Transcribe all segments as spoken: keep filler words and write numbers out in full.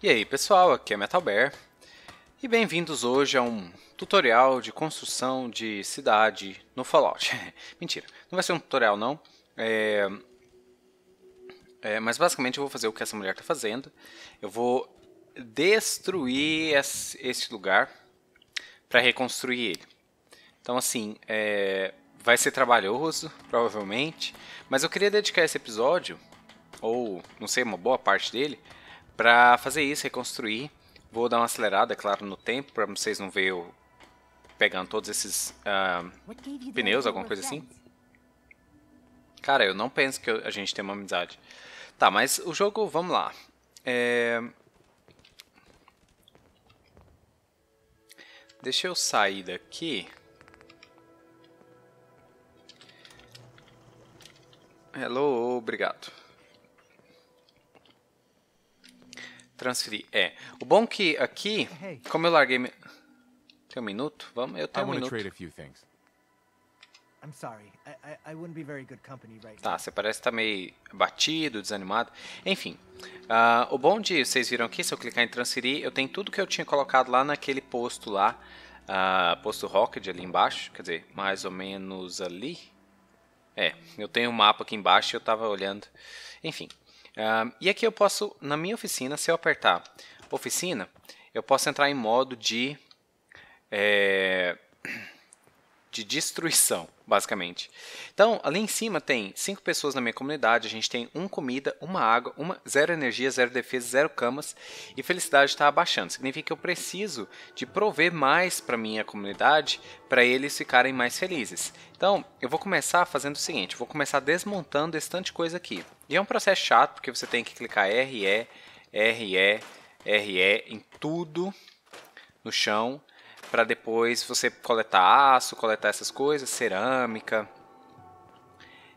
E aí pessoal, aqui é Metal Bear e bem-vindos hoje a um tutorial de construção de cidade no Fallout. Mentira, não vai ser um tutorial não, é... É, mas basicamente eu vou fazer o que essa mulher está fazendo. Eu vou destruir esse lugar para reconstruir ele. Então assim, é... vai ser trabalhoso, provavelmente, mas eu queria dedicar esse episódio, ou não sei, uma boa parte dele, para fazer isso, reconstruir. Vou dar uma acelerada, é claro, no tempo, para vocês não verem eu pegando todos esses uh, pneus, alguma coisa assim. Cara, eu não penso que eu, a gente tem uma amizade. Tá, mas o jogo, vamos lá. É... Deixa eu sair daqui. Hello, obrigado. Transferir, é. O bom que aqui, como eu larguei... Me... Tem um minuto? Vamos, eu tenho um minuto. Tá, você parece que tá meio batido, desanimado. Enfim, uh, o bom de... Vocês viram aqui, se eu clicar em transferir, eu tenho tudo que eu tinha colocado lá naquele posto lá. Uh, posto Rocket ali embaixo, quer dizer, mais ou menos ali. É, eu tenho um mapa aqui embaixo e eu tava olhando. Enfim. Uh, e aqui eu posso, na minha oficina, se eu apertar oficina, eu posso entrar em modo de, é, de destruição, basicamente. Então, ali em cima tem cinco pessoas na minha comunidade, a gente tem um comida, uma água, uma, zero energia, zero defesa, zero camas e felicidade está abaixando. Significa que eu preciso de prover mais para minha comunidade, para eles ficarem mais felizes. Então, eu vou começar fazendo o seguinte, vou começar desmontando esse tanto de coisa aqui. E é um processo chato, porque você tem que clicar R E, R E, R E em tudo no chão, para depois você coletar aço, coletar essas coisas, cerâmica.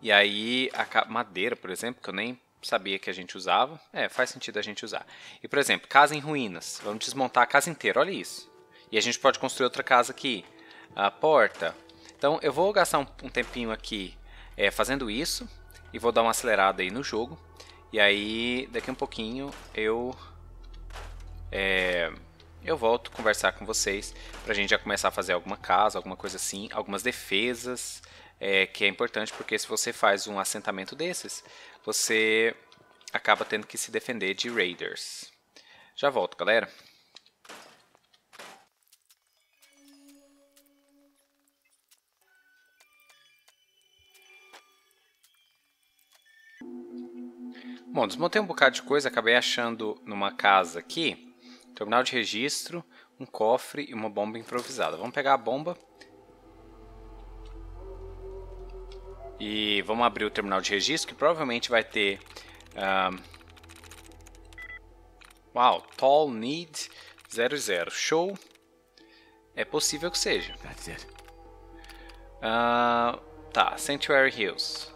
E aí, a madeira, por exemplo, que eu nem sabia que a gente usava. É, faz sentido a gente usar. E, por exemplo, casa em ruínas. Vamos desmontar a casa inteira, olha isso. E a gente pode construir outra casa aqui. A porta. Então, eu vou gastar um, um tempinho aqui é, fazendo isso. E vou dar uma acelerada aí no jogo. E aí, daqui a um pouquinho, eu... É, eu volto conversar com vocês. Pra gente já começar a fazer alguma casa, alguma coisa assim. Algumas defesas. É, que é importante, porque se você faz um assentamento desses, você acaba tendo que se defender de raiders. Já volto, galera. Bom, desmontei um bocado de coisa, acabei achando numa casa aqui, terminal de registro, um cofre e uma bomba improvisada. Vamos pegar a bomba e vamos abrir o terminal de registro, que provavelmente vai ter... Um... Uau, Tall Need zero zero, show. É possível que seja. Uh, tá, Sanctuary Hills.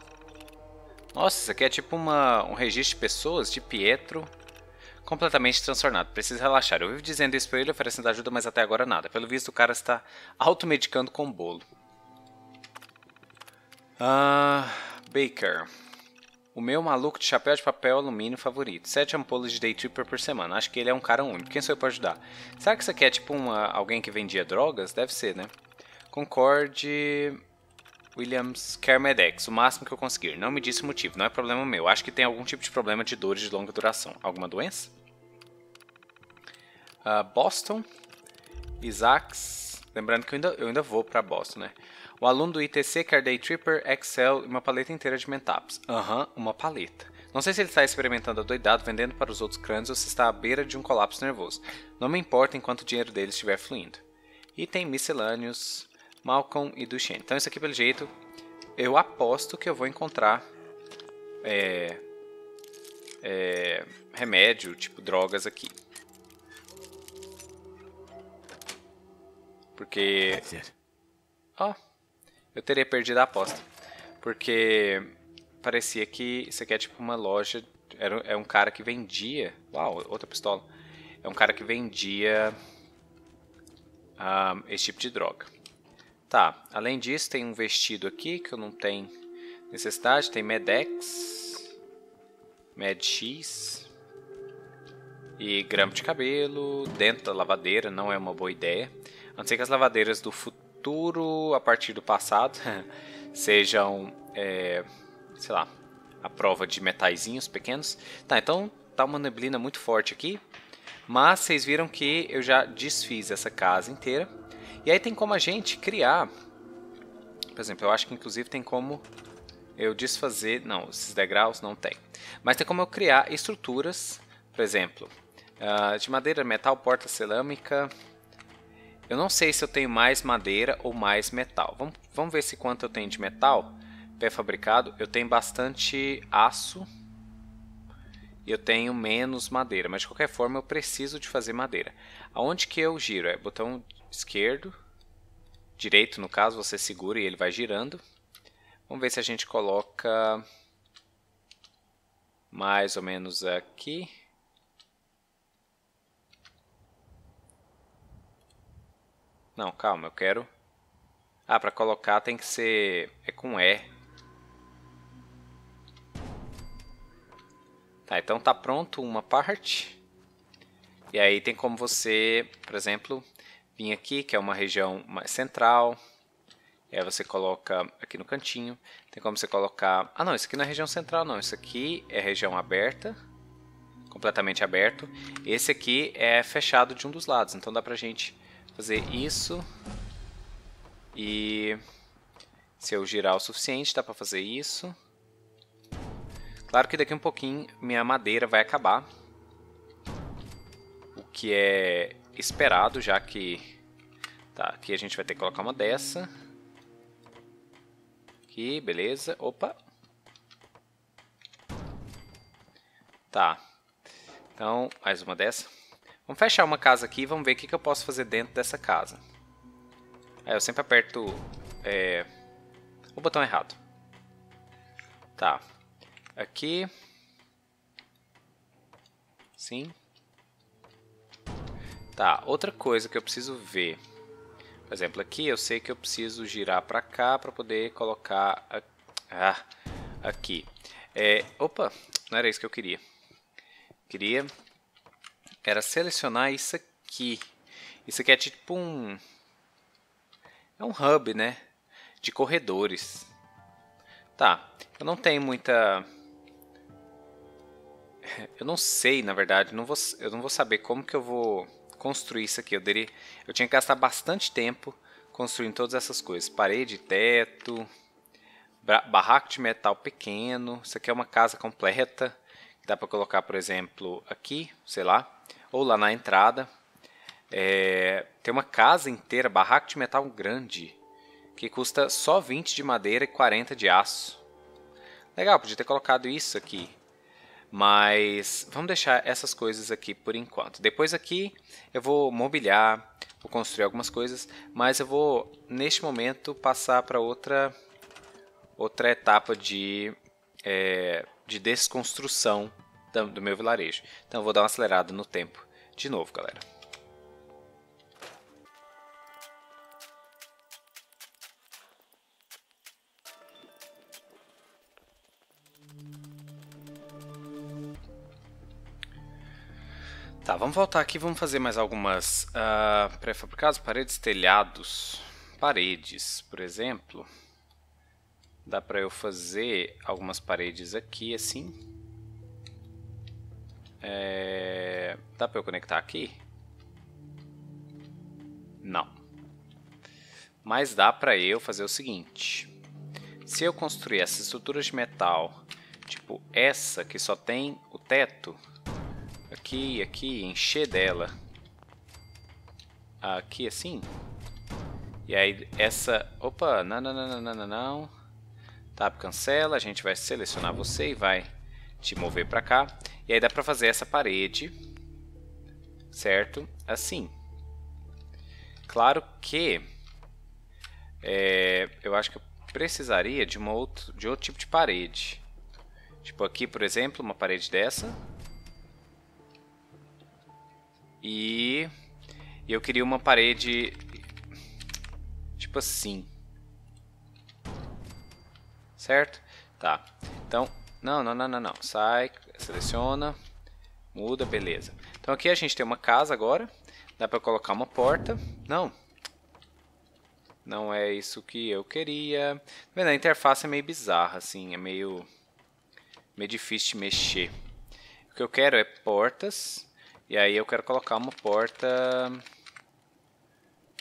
Nossa, isso aqui é tipo uma, um registro de pessoas, de Pietro, completamente transtornado. Preciso relaxar. Eu vivo dizendo isso pra ele, oferecendo ajuda, mas até agora nada. Pelo visto, o cara está automedicando com bolo. Ah, Baker. O meu maluco de chapéu de papel alumínio favorito. Sete ampolas de Daytripper por semana. Acho que ele é um cara único. Quem sou eu pra ajudar? Será que isso aqui é tipo uma, alguém que vendia drogas? Deve ser, né? Concorde... Williams Kermadex, o máximo que eu conseguir. Não me disse o motivo, não é problema meu. Acho que tem algum tipo de problema de dores de longa duração. Alguma doença? Uh, Boston. Isaacs. Lembrando que eu ainda, eu ainda vou pra Boston, né? O aluno do I T C, Carday Tripper, Excel e uma paleta inteira de Mentaps. Aham, uhum, uma paleta. Não sei se ele está experimentando adoidado, vendendo para os outros crânios ou se está à beira de um colapso nervoso. Não me importa enquanto o dinheiro dele estiver fluindo. Item miscelâneos... Malcolm e Duchesne. Então isso aqui, pelo jeito, eu aposto que eu vou encontrar é, é, remédio, tipo drogas aqui. Porque... Ó, oh, eu teria perdido a aposta. Porque parecia que isso aqui é tipo uma loja, era, é um cara que vendia... Uau, outra pistola. É um cara que vendia um, esse tipo de droga. Tá, além disso tem um vestido aqui que eu não tenho necessidade, tem Med-X, Med-X, E grampo de cabelo dentro da lavadeira não é uma boa ideia. A não ser que as lavadeiras do futuro, a partir do passado, sejam, é, sei lá, a prova de metaizinhos pequenos. Tá, então tá uma neblina muito forte aqui. Mas vocês viram que eu já desfiz essa casa inteira. E aí tem como a gente criar... Por exemplo, eu acho que inclusive tem como eu desfazer... Não, esses degraus não tem. Mas tem como eu criar estruturas, por exemplo... Uh, de madeira, metal, porta cerâmica. Eu não sei se eu tenho mais madeira ou mais metal. Vamos, vamos ver se quanto eu tenho de metal pré-fabricado. Eu tenho bastante aço e eu tenho menos madeira. Mas de qualquer forma eu preciso de fazer madeira. Aonde que eu giro? É botão esquerdo, direito no caso, você segura e ele vai girando. Vamos ver se a gente coloca mais ou menos aqui. Não, calma, eu quero... Ah, pra colocar tem que ser... É com E. Tá, então tá pronto uma parte. E aí tem como você, por exemplo, vir aqui, que é uma região mais central. E aí você coloca aqui no cantinho. Tem como você colocar... Ah, não, isso aqui não é região central, não. Isso aqui é região aberta. Completamente aberto. Esse aqui é fechado de um dos lados, então dá pra gente... fazer isso, e se eu girar o suficiente dá para fazer isso. Claro que daqui um pouquinho minha madeira vai acabar, o que é esperado, já que tá, aqui a gente vai ter que colocar uma dessa, aqui, beleza, opa, tá, então mais uma dessa. Vamos fechar uma casa aqui e vamos ver o que, que eu posso fazer dentro dessa casa. Aí eu sempre aperto é, o botão errado. Tá. Aqui. Sim. Tá. Outra coisa que eu preciso ver. Por exemplo, aqui eu sei que eu preciso girar pra cá pra poder colocar a, ah, aqui. É, opa, não era isso que eu queria. Queria... era selecionar isso aqui. Isso aqui é tipo um... é um hub, né? De corredores. Tá. Eu não tenho muita... Eu não sei, na verdade. Não vou, eu não vou saber como que eu vou construir isso aqui. Eu, deveria, eu tinha que gastar bastante tempo construindo todas essas coisas. Parede, teto... barraco de metal pequeno. Isso aqui é uma casa completa. Dá para colocar, por exemplo, aqui, sei lá, ou lá na entrada. É, tem uma casa inteira, barraco de metal grande, que custa só vinte de madeira e quarenta de aço. Legal, podia ter colocado isso aqui. Mas vamos deixar essas coisas aqui por enquanto. Depois aqui eu vou mobiliar, vou construir algumas coisas, mas eu vou, neste momento, passar para outra, outra etapa de... É, de desconstrução do meu vilarejo. Então eu vou dar uma acelerada no tempo de novo, galera. Tá, vamos voltar aqui, vamos fazer mais algumas uh, pré-fabricados, paredes, telhados, paredes, por exemplo. Dá para eu fazer algumas paredes aqui, assim. É... Dá para eu conectar aqui? Não. Mas dá para eu fazer o seguinte. Se eu construir essas estruturas de metal, tipo essa que só tem o teto, aqui e aqui, encher dela, aqui assim. E aí essa... Opa, não, não, não, não, não, não. Tab cancela, a gente vai selecionar você e vai te mover para cá. E aí dá para fazer essa parede, certo? Assim. Claro que é, eu acho que eu precisaria de, uma outro, de outro tipo de parede. Tipo aqui, por exemplo, uma parede dessa. E eu queria uma parede tipo assim. Certo? Tá. Então, não, não, não, não, não. Sai, seleciona, muda, beleza. Então aqui a gente tem uma casa agora. Dá para colocar uma porta. Não. Não é isso que eu queria. A interface é meio bizarra, assim. É meio, meio difícil de mexer. O que eu quero é portas. E aí eu quero colocar uma porta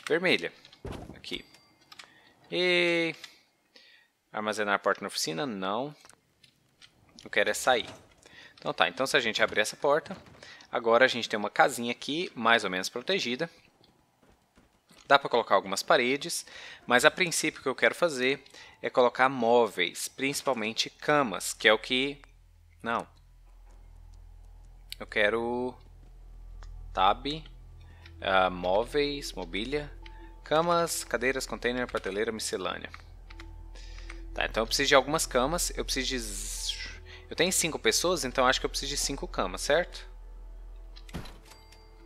vermelha. Aqui. E... armazenar a porta na oficina? Não. Eu quero é sair. Então tá, então se a gente abrir essa porta, agora a gente tem uma casinha aqui, mais ou menos protegida. Dá para colocar algumas paredes, mas a princípio o que eu quero fazer é colocar móveis, principalmente camas, que é o que... Não. Eu quero... Tab, uh, móveis, mobília, camas, cadeiras, container, prateleira, miscelânea. Tá, então eu preciso de algumas camas, eu preciso de... Eu tenho cinco pessoas, então acho que eu preciso de cinco camas, certo?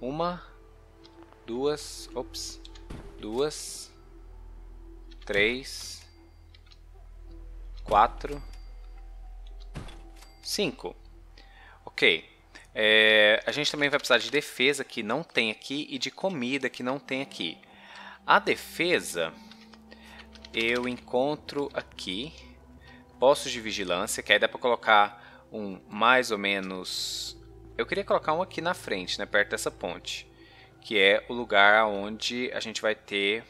Uma, duas, ops, duas, três, quatro, cinco. Ok. É, a gente também vai precisar de defesa, que não tem aqui, e de comida, que não tem aqui. A defesa eu encontro aqui. Postos de vigilância, que aí dá pra colocar um mais ou menos... Eu queria colocar um aqui na frente, né, perto dessa ponte. Que é o lugar onde a gente vai ter...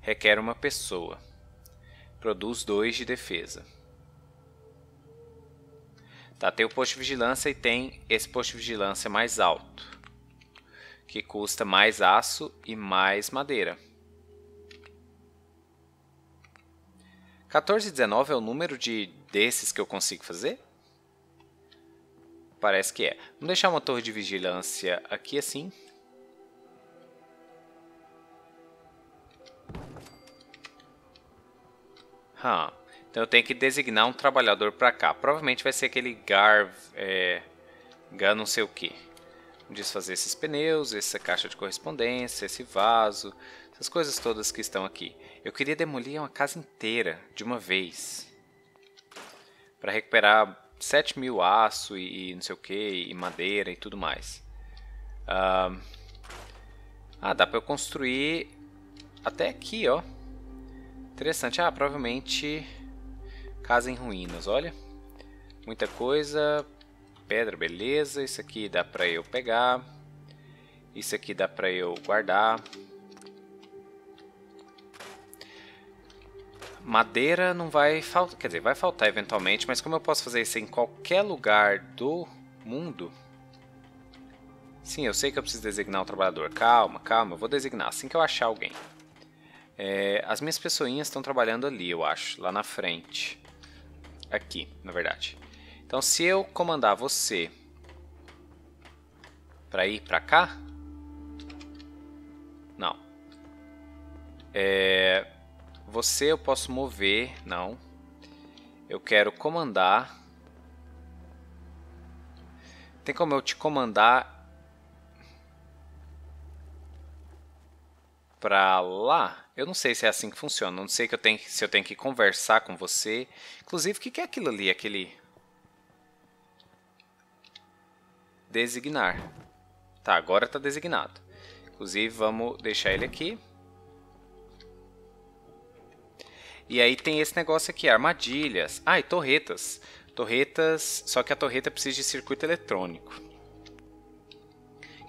Requer uma pessoa. Produz dois de defesa. Tá, tem o posto de vigilância e tem esse posto de vigilância mais alto. Que custa mais aço e mais madeira. quatorze e dezenove é o número de desses que eu consigo fazer? Parece que é. Vamos deixar uma torre de vigilância aqui assim. Hum. Então eu tenho que designar um trabalhador para cá. Provavelmente vai ser aquele Gar... É, Gar não sei o que. Vamos desfazer esses pneus, essa caixa de correspondência, esse vaso... As coisas todas que estão aqui. Eu queria demolir uma casa inteira de uma vez. Para recuperar sete mil aço e, e não sei o que, e madeira e tudo mais. Ah, ah dá para eu construir até aqui, ó. Interessante. Ah, provavelmente casa em ruínas, olha. Muita coisa. Pedra, beleza. Isso aqui dá para eu pegar. Isso aqui dá para eu guardar. Madeira não vai faltar, quer dizer, vai faltar eventualmente, mas como eu posso fazer isso em qualquer lugar do mundo... Sim, eu sei que eu preciso designar um trabalhador. Calma, calma, eu vou designar assim que eu achar alguém. É, as minhas pessoinhas estão trabalhando ali, eu acho, lá na frente. Aqui, na verdade. Então, se eu comandar você para ir para cá... Não. É... Você eu posso mover, não. Eu quero comandar. Tem como eu te comandar pra lá? Eu não sei se é assim que funciona. Eu não sei que eu tenho, se eu tenho que conversar com você. Inclusive, o que é aquilo ali? Aquele... Designar. Tá, agora tá designado. Inclusive, vamos deixar ele aqui. E aí tem esse negócio aqui, armadilhas. Ah, e torretas. Torretas, só que a torreta precisa de circuito eletrônico.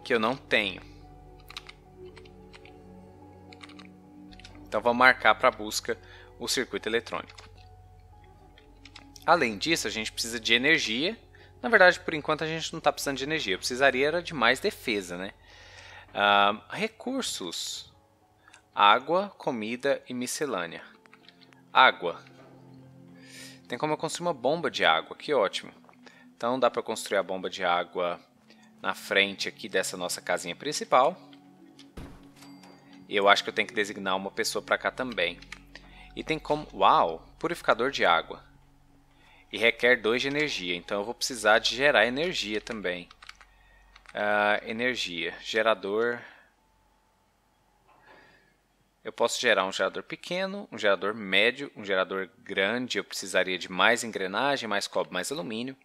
Que eu não tenho. Então vou marcar para busca o circuito eletrônico. Além disso, a gente precisa de energia. Na verdade, por enquanto a gente não está precisando de energia. Eu precisaria era de mais defesa, né? Ah, recursos. Água, comida e miscelânea. Água. Tem como eu construir uma bomba de água, que ótimo. Então dá para construir a bomba de água na frente aqui dessa nossa casinha principal. E eu acho que eu tenho que designar uma pessoa para cá também. E tem como... Uau! Purificador de água. E requer dois de energia, então eu vou precisar de gerar energia também. Uh, energia. Gerador... Eu posso gerar um gerador pequeno, um gerador médio, um gerador grande. Eu precisaria de mais engrenagem, mais cobre, mais alumínio.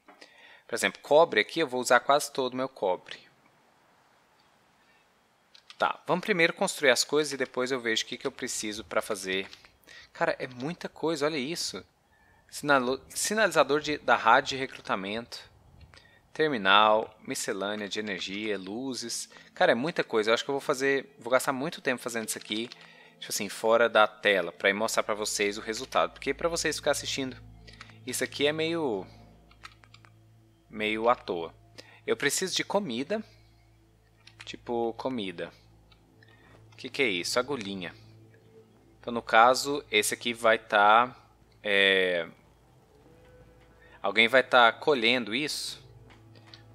Por exemplo, cobre aqui, eu vou usar quase todo o meu cobre. Tá, vamos primeiro construir as coisas e depois eu vejo o que, que eu preciso para fazer. Cara, é muita coisa, olha isso. Sinalo... Sinalizador de... da rádio de recrutamento. Terminal, miscelânea de energia, luzes. Cara, é muita coisa. Eu acho que eu vou fazer... Vou gastar muito tempo fazendo isso aqui, tipo assim, fora da tela, para mostrar para vocês o resultado. Porque para vocês ficarem assistindo, isso aqui é meio... meio à toa. Eu preciso de comida. Tipo, comida. O que, que é isso? Agulhinha. Então, no caso, esse aqui vai estar... Tá, é... alguém vai estar tá colhendo isso.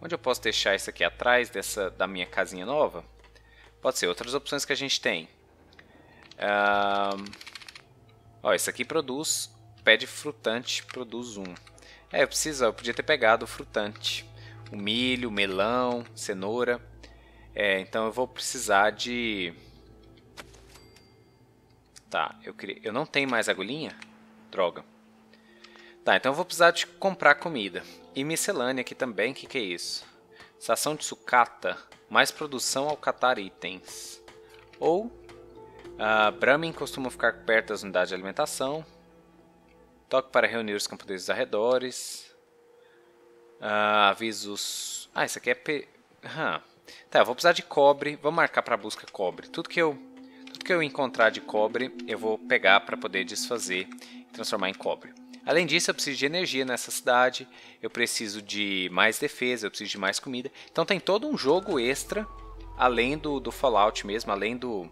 Onde eu posso deixar isso aqui? Atrás dessa, da minha casinha nova? Pode ser. Outras opções que a gente tem. Ah, ó, esse aqui produz... Pé de frutante produz um. É, eu, preciso, eu podia ter pegado o frutante. O milho, o melão, cenoura. É, então eu vou precisar de... Tá, eu, queria... eu não tenho mais agulhinha? Droga. Tá, então eu vou precisar de comprar comida. E miscelânea aqui também, o que, que é isso? Estação de sucata, mais produção ao catar itens. Ou, uh, Brahmin costuma ficar perto das unidades de alimentação. Toque para reunir os camponeses dos arredores. Uh, avisos... Ah, isso aqui é... Pe... Uhum. Tá, eu vou precisar de cobre. Vou marcar para a busca cobre. Tudo que eu... Tudo que eu encontrar de cobre, eu vou pegar para poder desfazer e transformar em cobre. Além disso, eu preciso de energia nessa cidade. Eu preciso de mais defesa, eu preciso de mais comida. Então tem todo um jogo extra, além do, do Fallout mesmo, além do...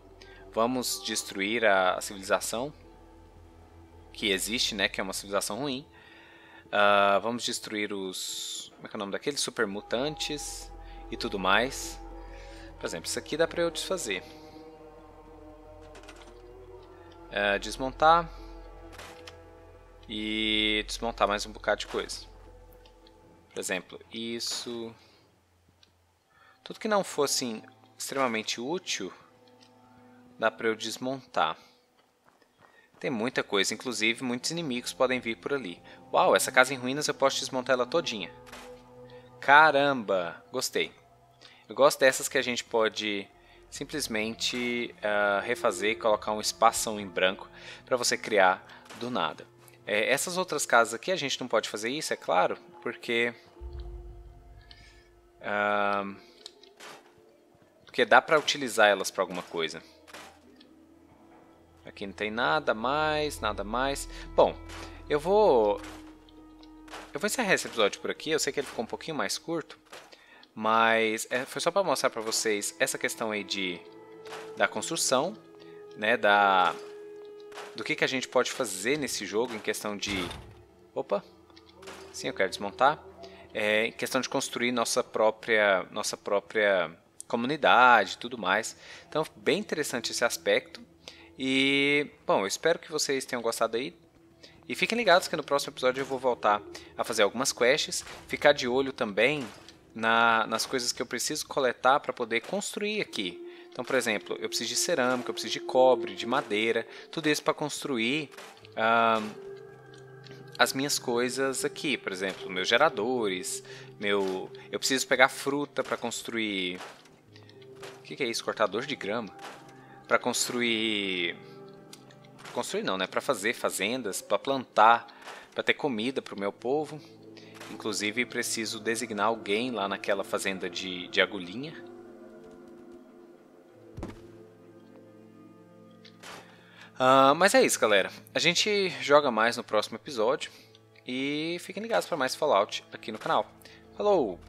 Vamos destruir a, a civilização que existe, né, que é uma civilização ruim. Uh, vamos destruir os... Como é que é o nome daqueles? Super mutantes e tudo mais. Por exemplo, isso aqui dá pra eu desfazer. Uh, desmontar e desmontar mais um bocado de coisa. Por exemplo, isso. Tudo que não fosse assim, extremamente útil, dá para eu desmontar. Tem muita coisa, inclusive muitos inimigos podem vir por ali. Uau, essa casa em ruínas eu posso desmontar ela todinha. Caramba, gostei. Eu gosto dessas que a gente pode... simplesmente uh, refazer e colocar um espação em branco para você criar do nada. É, essas outras casas aqui a gente não pode fazer isso, é claro, porque uh, porque dá para utilizar elas para alguma coisa. Aqui não tem nada mais, nada mais. Bom, eu vou eu vou encerrar esse episódio por aqui. Eu sei que ele ficou um pouquinho mais curto. Mas foi só para mostrar para vocês essa questão aí de, da construção, né, da, do que, que a gente pode fazer nesse jogo em questão de... Opa, sim, eu quero desmontar. É, em questão de construir nossa própria, nossa própria comunidade e tudo mais. Então, bem interessante esse aspecto. E, bom, eu espero que vocês tenham gostado aí. E fiquem ligados que no próximo episódio eu vou voltar a fazer algumas quests. Ficar de olho também... Na, nas coisas que eu preciso coletar para poder construir aqui. Então, por exemplo, eu preciso de cerâmica, eu preciso de cobre, de madeira, tudo isso para construir ah, as minhas coisas aqui. Por exemplo, meus geradores, meu... eu preciso pegar fruta para construir... O que, que é isso? Cortador de grama? Para construir... Construir não, né? Para fazer fazendas, para plantar, para ter comida para o meu povo. Inclusive, preciso designar alguém lá naquela fazenda de, de agulhinha. Uh, mas é isso, galera. A gente joga mais no próximo episódio. E fiquem ligados para mais Fallout aqui no canal. Falou!